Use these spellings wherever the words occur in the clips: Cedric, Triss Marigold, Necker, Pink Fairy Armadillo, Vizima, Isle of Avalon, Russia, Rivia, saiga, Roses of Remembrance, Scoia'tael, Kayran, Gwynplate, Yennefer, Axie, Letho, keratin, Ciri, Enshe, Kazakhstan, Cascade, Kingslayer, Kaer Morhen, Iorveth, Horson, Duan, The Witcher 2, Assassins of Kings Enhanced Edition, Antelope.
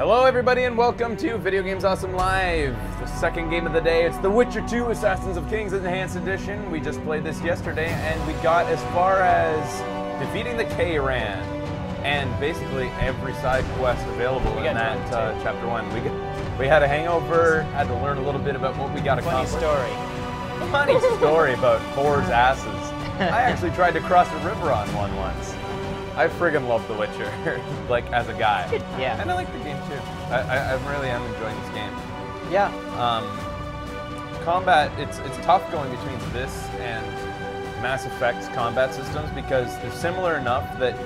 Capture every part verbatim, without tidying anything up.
Hello everybody and welcome to Video Games Awesome Live, the second game of the day. It's The Witcher two Assassins of Kings Enhanced Edition. We just played this yesterday and we got as far as defeating the Kayran and basically every side quest available we in that uh, chapter one. We got, we had a hangover, had to learn a little bit about what we got accomplished. Funny story. A funny story about boars' asses. I actually tried to cross a river on one once. I friggin' love The Witcher, like, as a guy. Yeah. And I like the game, too. I, I, I really am enjoying this game. Yeah. Um, combat, it's it's tough going between this and Mass Effect's combat systems because they're similar enough that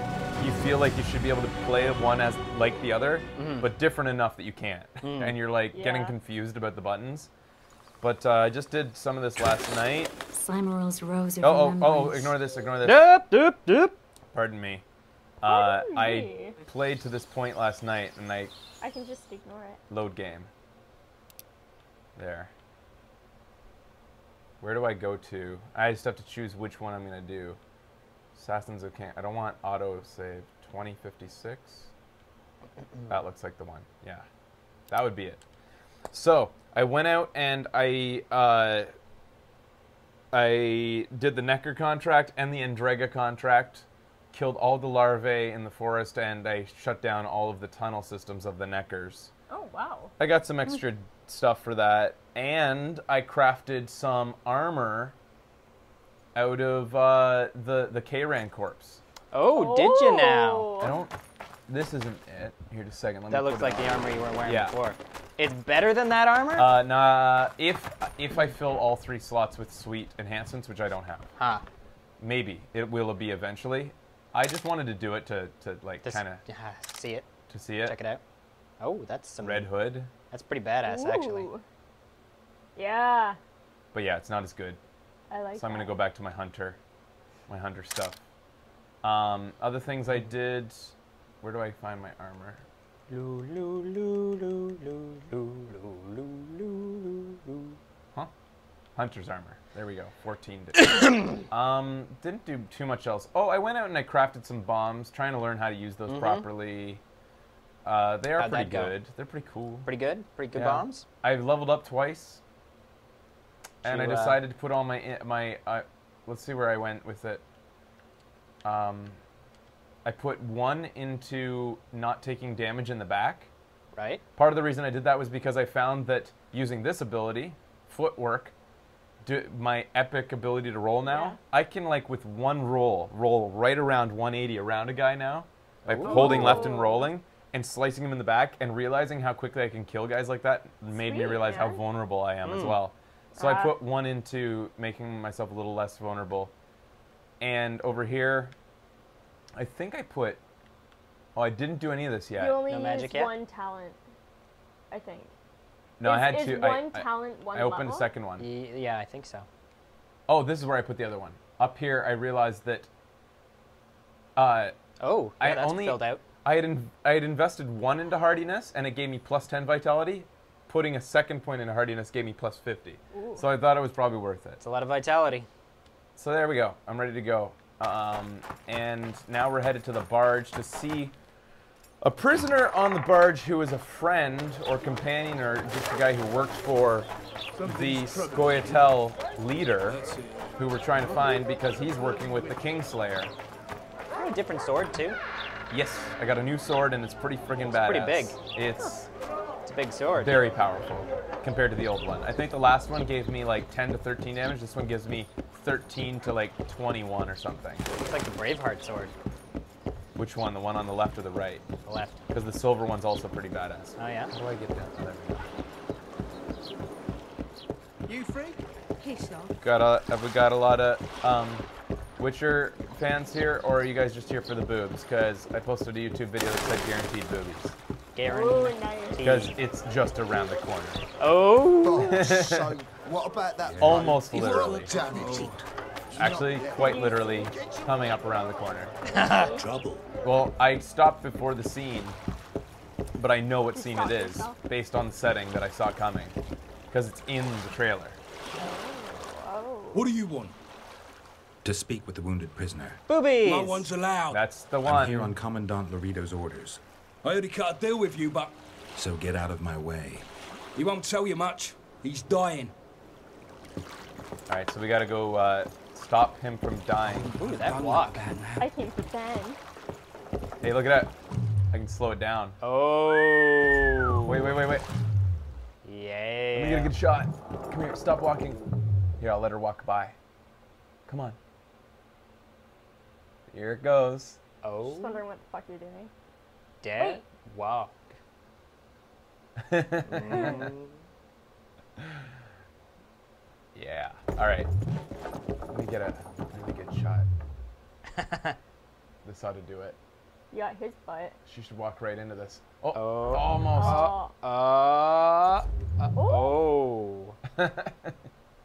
you feel like you should be able to play one as like the other, mm-hmm. but different enough that you can't. Mm. And you're, like, yeah. getting confused about the buttons. But uh, I just did some of this last night. Slimerl's Rose of oh, Remembrance. Oh, oh, ignore this, ignore this. Doop, doop, doop. Pardon me. Uh, I played to this point last night, and I... I can just ignore it. Load game. There. Where do I go to? I just have to choose which one I'm going to do. Assassin's of Kings. I don't want auto-save. twenty fifty-six? That looks like the one. Yeah. That would be it. So, I went out, and I... Uh, I did the Necker contract and the Andrega contract. Killed all the larvae in the forest, and I shut down all of the tunnel systems of the Neckers. Oh, wow. I got some extra stuff for that, and I crafted some armor out of uh, the, the Kayran corpse. Oh, oh, did you now? I don't... This isn't it. Here, just a second. Let that me looks like the armor you were wearing yeah. before. It's better than that armor? Uh, nah, if, if I fill all three slots with sweet enhancements, which I don't have. Huh. Maybe. It will be eventually. I just wanted to do it to, to like, kind of... Yeah, see it. To see it. Check it out. Oh, that's some... Red Hood. That's pretty badass, Ooh. actually. Yeah. But yeah, it's not as good. I like it. So that. I'm going to go back to my hunter. My hunter stuff. Um, other things I did... Where do I find my armor? Huh? Hunter's armor. There we go. fourteen. um, didn't do too much else. Oh, I went out and I crafted some bombs, trying to learn how to use those mm-hmm. properly. Uh, they are How'd pretty good. Go? They're pretty cool. Pretty good? Pretty good yeah. bombs? I've leveled up twice. Did and you, I decided uh, to put all my... my. Uh, let's see where I went with it. Um, I put one into not taking damage in the back. Right. Part of the reason I did that was because I found that using this ability, footwork, Do, my epic ability to roll now, yeah. I can, like, with one roll, roll right around one eighty around a guy now, like Ooh. holding left and rolling, and slicing him in the back, and realizing how quickly I can kill guys like that made Sweet, me realize man. how vulnerable I am mm. as well. So uh, I put one into making myself a little less vulnerable. And over here, I think I put... Oh, I didn't do any of this yet. You only no magic yet? one talent, I think. No, is, I had two. One I, talent, one I opened level? a second one. Y yeah, I think so. Oh, this is where I put the other one. Up here, I realized that. Uh, oh, yeah, I that's only, filled out. I had in, I had invested one into hardiness, and it gave me plus ten vitality. Putting a second point into hardiness gave me plus fifty. Ooh. So I thought it was probably worth it. It's a lot of vitality. So there we go. I'm ready to go. Um, and now we're headed to the barge to see. A prisoner on the barge who is a friend or companion or just a guy who works for the Scoia'tael leader who we're trying to find because he's working with the Kingslayer. I have a different sword, too. Yes, I got a new sword and it's pretty friggin' badass. It's pretty big. It's, it's a big sword. Very powerful compared to the old one. I think the last one gave me like ten to thirteen damage. This one gives me thirteen to like twenty-one or something. It's like the Braveheart sword. Which one? The one on the left or the right? The left. Because the silver one's also pretty badass. Oh, yeah? How do I get that? There we go. You freak? Peace out. Got a, have we got a lot of um, Witcher fans here, or are you guys just here for the boobs? Because I posted a YouTube video that said guaranteed boobies. Guaranteed. Because it's just around the corner. Oh! oh so what about that? Almost yeah. literally. Actually, quite literally, coming up around the corner. Trouble. Well, I stopped before the scene, but I know what scene it is, based on the setting that I saw coming. Because it's in the trailer. What do you want? To speak with the wounded prisoner. Boobies! No one's allowed. That's the one. I'm here on Commandant Laredo's orders. I already cut a deal with you, but so get out of my way. He won't tell you much. He's dying. All right, so we gotta go uh, stop him from dying. Ooh, that block. I can't pretend. Hey, look at that. I can slow it down. Oh. Wait, wait, wait, wait. Yeah. Let me get a good shot. Come here, stop walking. Here, I'll let her walk by. Come on. Here it goes. Oh. Just wondering what the fuck you're doing. Dead? Wait. Walk. Yeah. All right. Let me get a really good shot. This ought to do it. Yeah, his butt. She should walk right into this. Oh, oh. almost. Oh. Uh, uh, oh.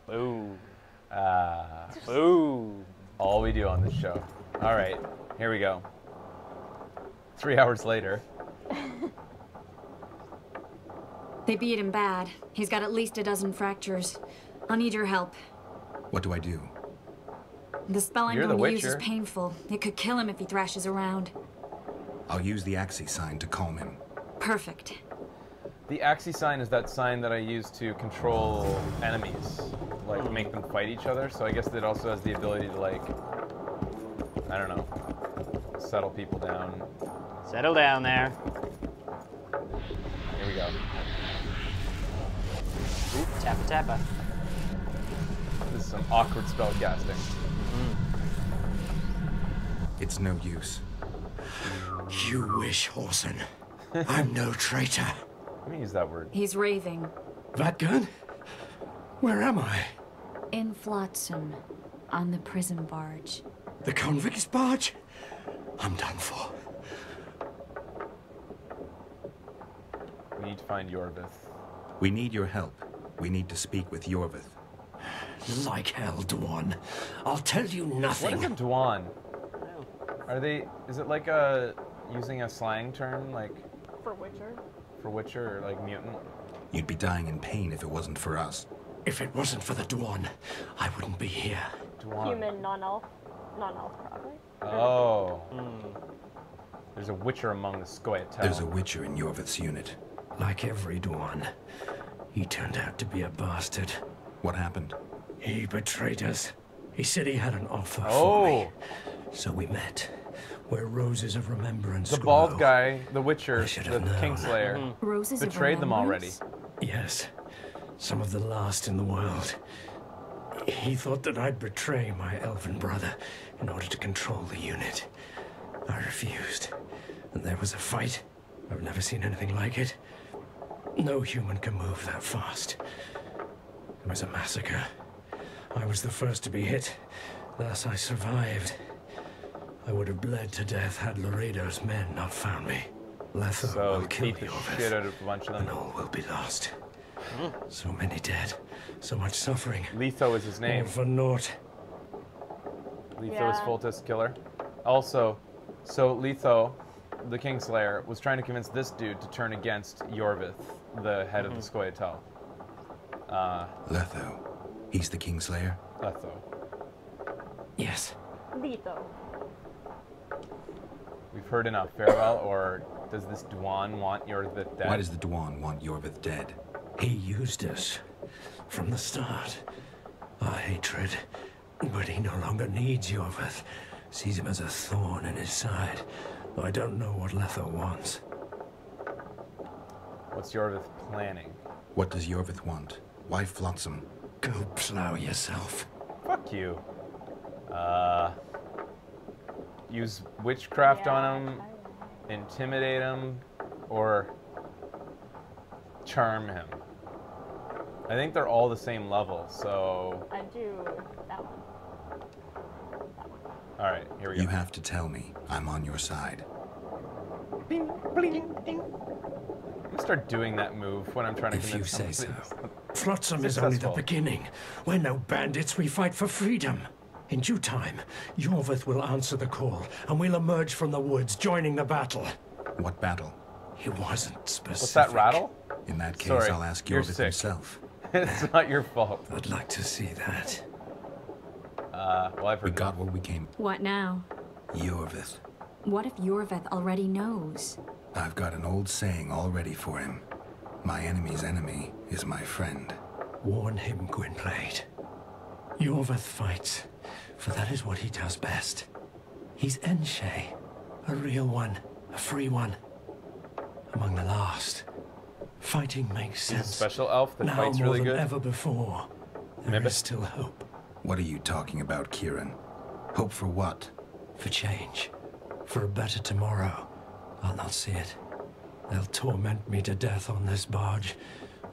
Boo. Uh, boo. All we do on this show. All right, here we go. Three hours later. They beat him bad. He's got at least a dozen fractures. I'll need your help. What do I do? The spell I'm going to use is painful. It could kill him if he thrashes around. I'll use the Axie sign to calm him. Perfect. The Axie sign is that sign that I use to control enemies, like mm. make them fight each other. So I guess it also has the ability to, like, I don't know, settle people down. Settle down there. Here we go. Oop, tappa tappa. This is some awkward spell casting. Mm. It's no use. You wish, Horson. I'm no traitor. Let me use that word. He's raving. That gun? Where am I? In Flotsam, on the prison barge. The convict's barge? I'm done for. We need to find Iorveth. We need your help. We need to speak with Iorveth. Like hell, Duan. I'll tell you nothing. What is a Duan? Are they... Is it like a... using a slang term, like... For Witcher? For Witcher, or like mutant? You'd be dying in pain if it wasn't for us. If it wasn't for the Duan, I wouldn't be here. Duan. Human, non-elf. Non-elf, probably. Oh. Mm. There's a Witcher among the Scoia'tael. There's a Witcher in Iorveth's unit. Like every Duan. He turned out to be a bastard. What happened? He betrayed us. He said he had an offer oh. for me. So we met. We're Roses of Remembrance. The bald Squirrel. guy, the Witcher, the known. Kingslayer, mm-hmm. Roses betrayed of them already. Yes, some of the last in the world. He thought that I'd betray my elven brother in order to control the unit. I refused, and there was a fight. I've never seen anything like it. No human can move that fast. It was a massacre. I was the first to be hit. Thus I survived. I would have bled to death had Laredo's men not found me. Letho so will kill the shit out of a bunch of them. And all will be lost. Mm. So many dead, so much suffering. Letho is his name. All for naught. Letho yeah. is Foltest's killer. Also, so Letho, the Kingslayer, was trying to convince this dude to turn against Iorveth, the head mm-hmm. of the Scoia'tael. Uh, Letho, he's the Kingslayer? Letho. Yes. Letho. We've heard enough. Farewell, or does this Duan want Iorveth dead? Why does the Duan want Iorveth dead? He used us from the start. Our hatred. But he no longer needs Iorveth. Sees him as a thorn in his side. Though I don't know what Letho wants. What's Iorveth planning? What does Iorveth want? Why Flotsam? Go plow yourself. Fuck you. Uh... Use witchcraft yeah, on him, intimidate him, or charm him. I think they're all the same level, so... I do that one. That one. All right, here we go. You have to tell me. I'm on your side. Bing, bling, ding. I'm gonna start doing that move when I'm trying to if convince someone. If you say so. Flotsam is only the beginning. We're no bandits. We fight for freedom. In due time, Iorveth will answer the call, and we'll emerge from the woods, joining the battle. What battle? He wasn't specific. What's that rattle? In that case, Sorry, I'll ask Iorveth himself. It's not your fault. I'd like to see that. Uh, well, I've heard we got what we came. What now? Iorveth. What if Iorveth already knows? I've got an old saying all ready for him. My enemy's enemy is my friend. Warn him, Gwynplate. Iorveth fights, for that is what he does best. He's Enshe, a real one, a free one. Among the last. Fighting makes sense. He's a special elf that now fights really good. Now more than ever before, there Remember? is still hope. What are you talking about, Kayran? Hope for what? For change. For a better tomorrow. I'll not see it. They'll torment me to death on this barge,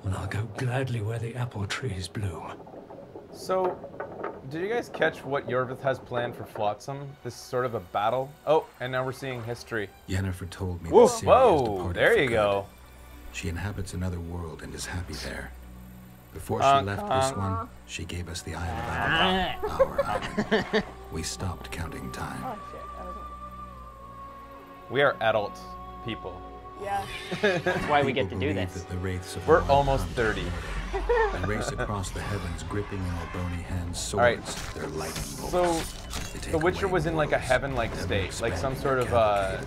and I'll go gladly where the apple trees bloom. So, did you guys catch what Iorveth has planned for Flotsam? This is sort of a battle. Oh, and now we're seeing history. Yennefer told me Whoa, that Ciri whoa, has departed there you go. She inhabits another world and is happy there. Before she uh, left uh, this one, she gave us the Isle of Avalon, our island. We stopped counting time. Oh, shit. We are adult people. Yeah. That's why we get to do this. We're almost thirty. And race across the heavens, gripping in their bony hands swords, their lightning bolts. So, The Witcher was in like a heaven-like state, like some sort of uh,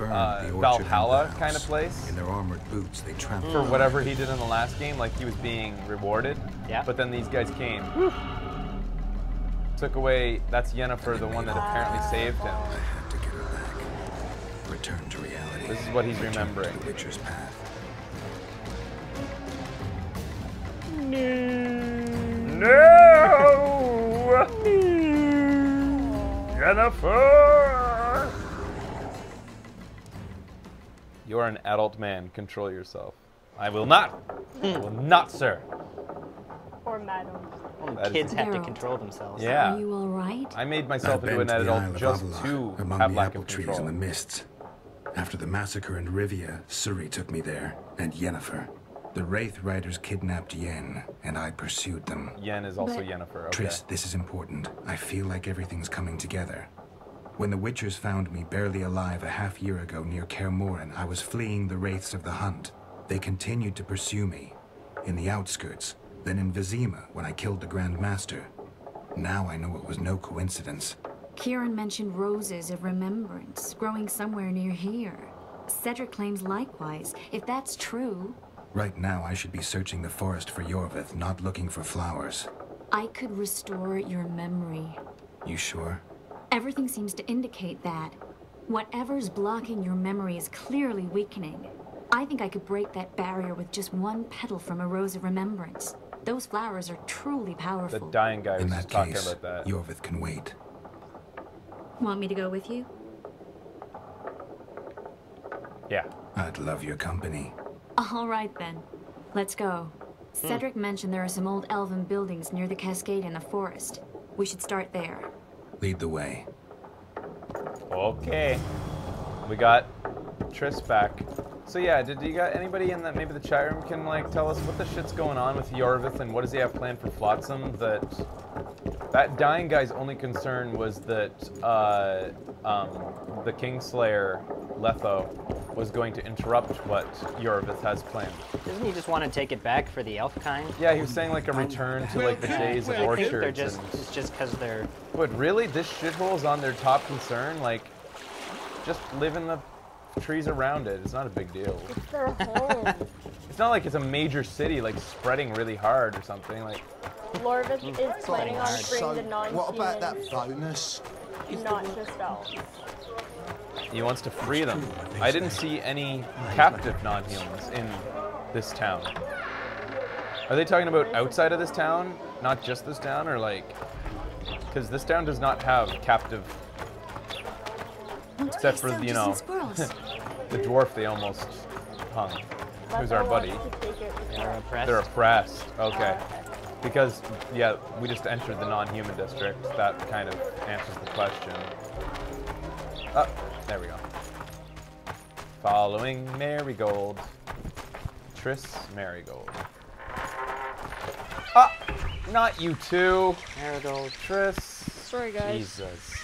uh, Valhalla kind of place. In their armored boots, they trampled for whatever he did in the last game, like he was being rewarded. Yeah. But then these guys came. Whew. Took away. That's Yennefer, the one that apparently saved him. Return to reality. This is what he's Return remembering. To the Witcher's path. No. No. Yennefer. You are an adult man. Control yourself. I will not. I will not, sir. Or madam. Well, kids have to control themselves. Yeah. Are you all right? I made myself into an adult just to have lack of control. Among the apple trees in the mists. After the massacre in Rivia, Ciri took me there, and Yennefer. The Wraith Riders kidnapped Yen, and I pursued them. Yen is also but... Yennefer, okay. Triss, this is important. I feel like everything's coming together. When the Witchers found me barely alive a half year ago near Kaer Morhen, I was fleeing the Wraiths of the Hunt. They continued to pursue me. In the outskirts, then in Vizima when I killed the Grand Master. Now I know it was no coincidence. Kayran mentioned Roses of Remembrance, growing somewhere near here. Cedric claims likewise, if that's true. Right now I should be searching the forest for Iorveth, not looking for flowers. I could restore your memory. You sure? Everything seems to indicate that. Whatever's blocking your memory is clearly weakening. I think I could break that barrier with just one petal from a Rose of Remembrance. Those flowers are truly powerful. The dying guy was In that talking case, about that. Iorveth can wait. Want me to go with you? Yeah. I'd love your company. All right, then. Let's go. Cedric mm. mentioned there are some old elven buildings near the Cascade in the forest. We should start there. Lead the way. Okay. We got Triss back. So yeah, did you got anybody in that maybe the chat room can like tell us what the shit's going on with Iorveth and what does he have planned for Flotsam? That that dying guy's only concern was that uh, um, the Kingslayer Letho was going to interrupt what Iorveth has planned. Doesn't he just want to take it back for the elf kind? Yeah, he was saying like a return to like the days of orchards. I think they're just and, it's just because they're. But really, this shithole's on their top concern. Like, just live in the. Trees around it. It's not a big deal. It's their home. It's not like it's a major city, like spreading really hard or something. Like. Iorveth is planning on bringing the non-human. What about that bonus? Not just elves. He wants to free them. I didn't see any captive non-humans in this town. Are they talking about outside of this town, not just this town, or like? Because this town does not have captive. Except for, you know, the dwarf they almost hung, who's our buddy. They're oppressed. They're oppressed, okay. Because, yeah, we just entered the non-human district. That kind of answers the question. Oh, there we go. Following Marigold. Triss Marigold. Ah, not you two. Marigold. Triss. Sorry, guys. Jesus.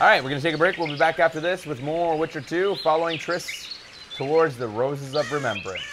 All right, we're going to take a break. We'll be back after this with more Witcher two, following Triss towards the Roses of Remembrance.